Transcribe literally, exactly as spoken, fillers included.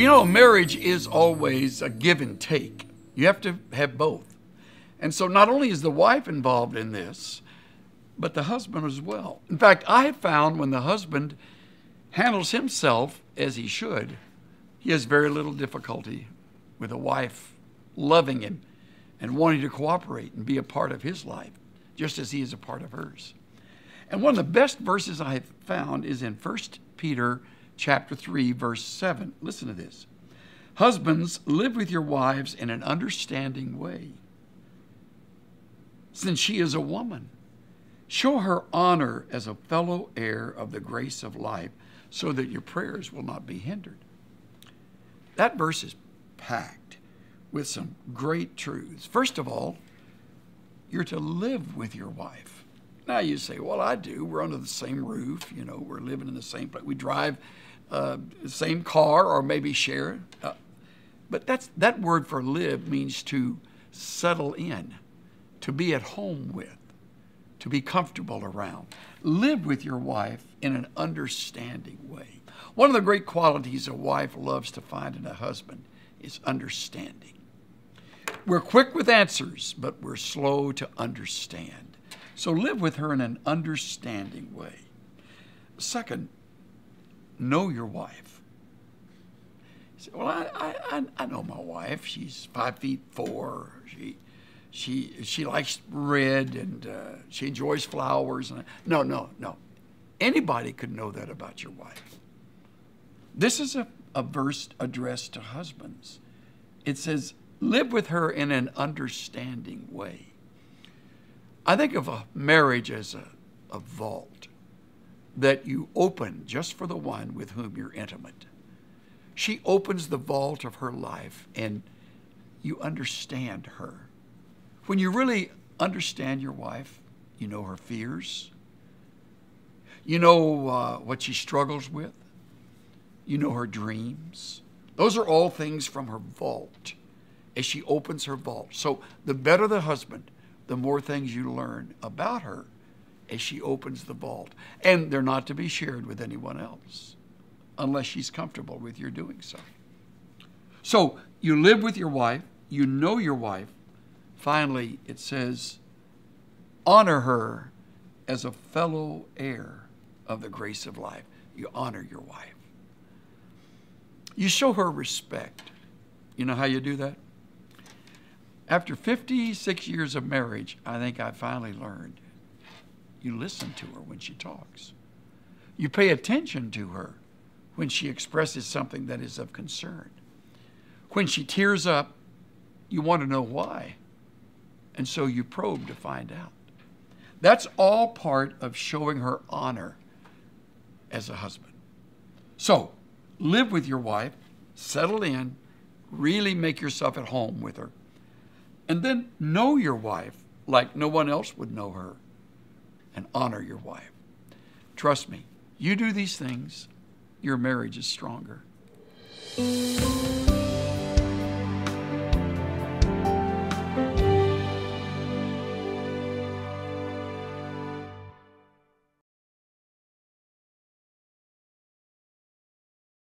Well, you know, marriage is always a give and take. You have to have both. And so not only is the wife involved in this, but the husband as well. In fact, I have found when the husband handles himself as he should, he has very little difficulty with a wife loving him and wanting to cooperate and be a part of his life, just as he is a part of hers. And one of the best verses I have found is in First Peter chapter three, verse seven. Listen to this. Husbands, live with your wives in an understanding way, since she is a woman. Show her honor as a fellow heir of the grace of life, so that your prayers will not be hindered. That verse is packed with some great truths. First of all, you're to live with your wife. Now you say, well, I do. We're under the same roof. You know, we're living in the same place. We drive uh, the same car or maybe share it. Uh, but that's, that word for live means to settle in, to be at home with, to be comfortable around. Live with your wife in an understanding way. One of the great qualities a wife loves to find in a husband is understanding. We're quick with answers, but we're slow to understand. So live with her in an understanding way. Second, know your wife. You say, well, I, I, I know my wife. She's five feet four. She, she, she likes red and uh, she enjoys flowers. And no, no, no. Anybody could know that about your wife. This is a, a verse addressed to husbands. It says, live with her in an understanding way. I think of a marriage as a, a vault that you open just for the one with whom you're intimate. She opens the vault of her life and you understand her. When you really understand your wife, you know her fears. You know uh, what she struggles with. You know her dreams. Those are all things from her vault as she opens her vault. So the better the husband, the more things you learn about her as she opens the vault. And they're not to be shared with anyone else unless she's comfortable with your doing so. So you live with your wife. You know your wife. Finally, it says, honor her as a fellow heir of the grace of life. You honor your wife. You show her respect. You know how you do that? After fifty-six years of marriage, I think I finally learned you listen to her when she talks. You pay attention to her when she expresses something that is of concern. When she tears up, you want to know why. And so you probe to find out. That's all part of showing her honor as a husband. So live with your wife, settle in, really make yourself at home with her. And then know your wife like no one else would know her and honor your wife. Trust me, you do these things, your marriage is stronger.